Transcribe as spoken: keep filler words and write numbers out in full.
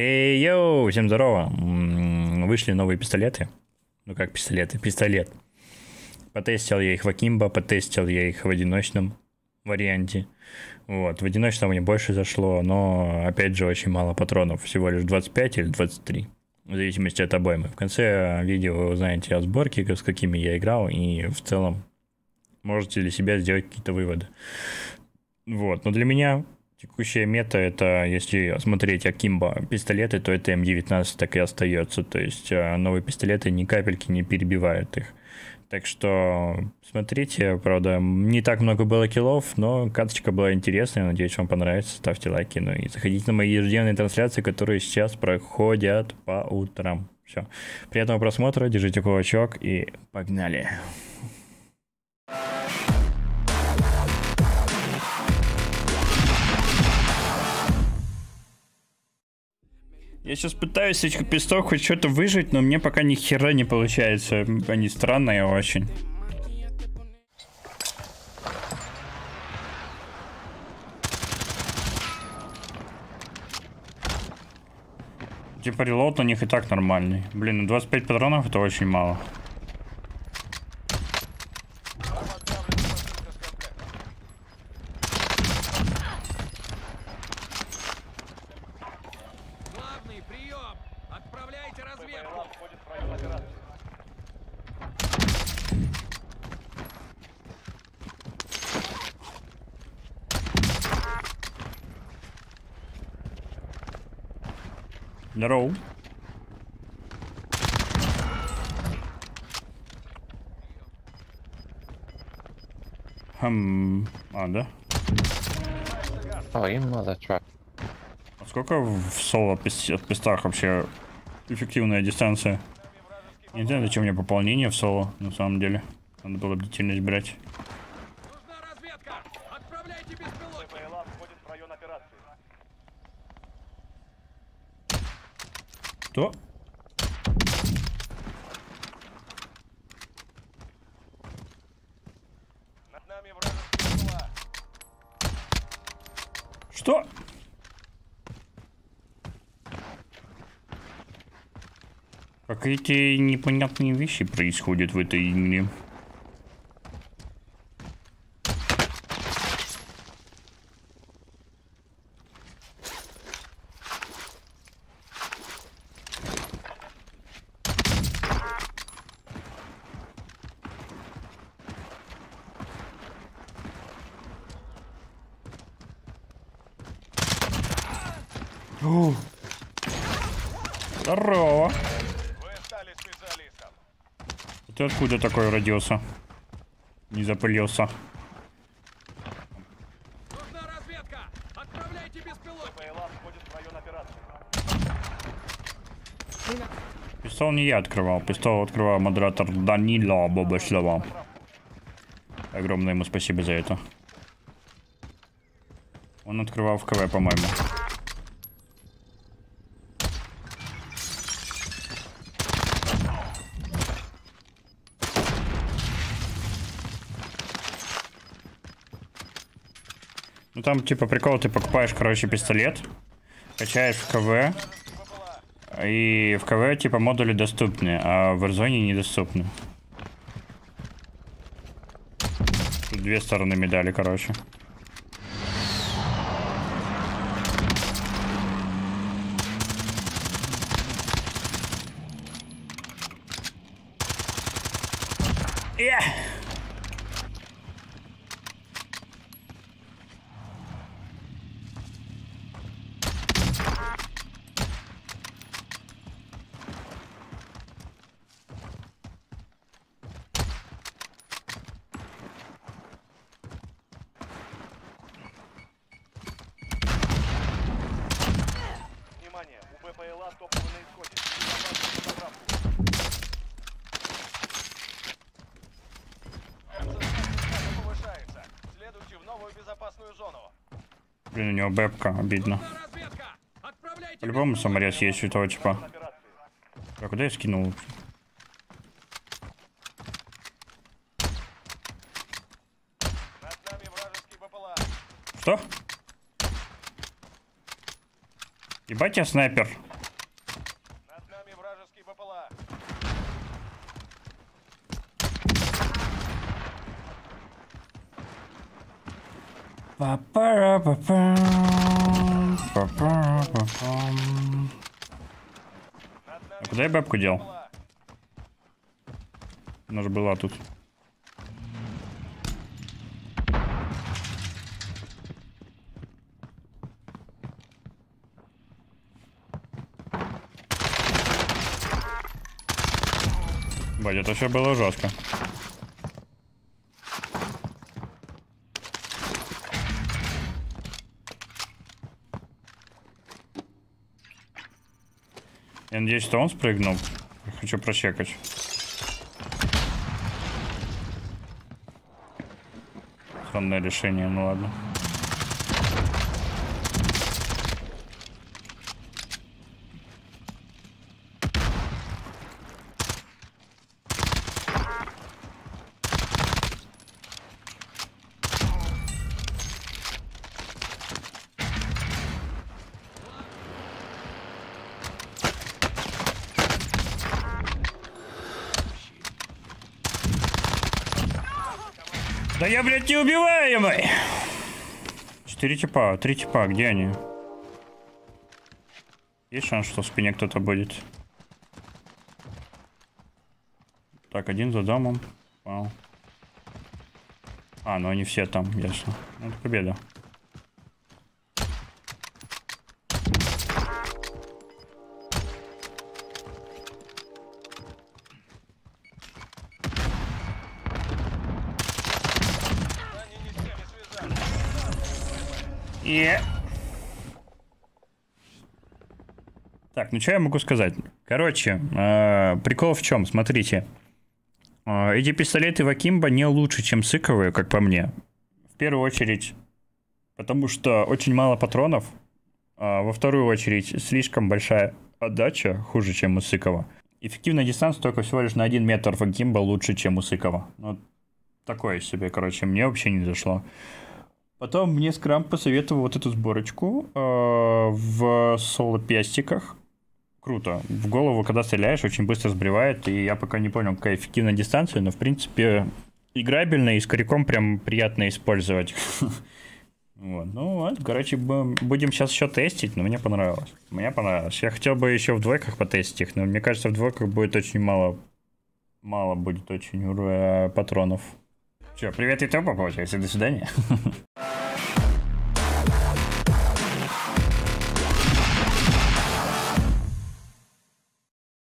Эй, йоу, всем здорово. Вышли новые пистолеты. Ну как пистолеты? Пистолет. Потестил я их в Акимбо, потестил я их в одиночном варианте. Вот, в одиночном мне больше зашло, но опять же очень мало патронов. Всего лишь двадцать пять или двадцать три. В зависимости от обоймы. В конце видео вы узнаете о сборке, с какими я играл, и в целом можете для себя сделать какие-то выводы. Вот, но для меня текущая мета — это, если смотреть Акимбо пистолеты, то это М девятнадцать так и остается. То есть новые пистолеты ни капельки не перебивают их. Так что смотрите, правда, не так много было киллов, но каточка была интересная. Надеюсь, вам понравится. Ставьте лайки. Ну и заходите на мои ежедневные трансляции, которые сейчас проходят по утрам. Все. Приятного просмотра, держите кулачок и погнали. Я сейчас пытаюсь этих писток хоть что-то выжить, но мне пока ни хера не получается. Они странные очень. Типа релоуд у них и так нормальный. Блин, двадцать пять патронов это очень мало. Здорово. Хм, а, да? А сколько в соло от пистах вообще эффективная дистанция? Я не знаю, зачем мне пополнение в соло, на самом деле. Надо было длительность брать. Кто? Что? Какие-то непонятные вещи происходят в этой игре. Ух. Здорово. Вы стали специалистом. Ты откуда такой родился? Не запылился. Нужна разведка. Отправляйте беспилотника. Пистол не я открывал. Пистол открывал модератор Данила Бобошлова. Огромное ему спасибо за это. Он открывал в КВ, по-моему. Ну там типа прикол, ты покупаешь, короче, пистолет, качаешь в КВ, и в КВ типа модули доступны, а в Варзоне недоступны. Тут две стороны медали, короче. Yeah. Блин, у него бэпка, обидно. По-любому саморез есть у этого типа. А куда я скинул? Что? Ебать я снайпер. А куда я бабку дел? Она же была тут. Бать, это все было жестко. Я надеюсь, что он спрыгнул. Я хочу прочекать. Странное решение, ну ладно. Да я, блядь, неубиваемый! Четыре типа, три типа, где они? Есть шанс, что в спине кто-то будет? Так, один за домом. Вау. А, ну они все там, ясно. Ну, это победа. Yeah. Так, ну что я могу сказать? Короче, э, прикол в чем? Смотрите, э, эти пистолеты в Акимбо не лучше, чем Сыковые, как по мне. В первую очередь, потому что очень мало патронов. А во вторую очередь, слишком большая отдача, хуже, чем у Сыкова. Эффективная дистанция только всего лишь на один метр в Акимбо лучше, чем у Сыкова. Ну, такое себе, короче, мне вообще не зашло. Потом мне Скрам посоветовал вот эту сборочку э, в соло-пестиках. Круто. В голову, когда стреляешь, очень быстро сбривает. И я пока не понял, какая эффективная дистанция, но, в принципе, играбельно и с коряком прям приятно использовать. Ну вот, короче, будем сейчас еще тестить, но мне понравилось. Мне понравилось. Я хотел бы еще в двойках потестить их, но мне кажется, в двойках будет очень мало. Мало будет очень патронов. Че, привет, Ютуб, получается, до свидания.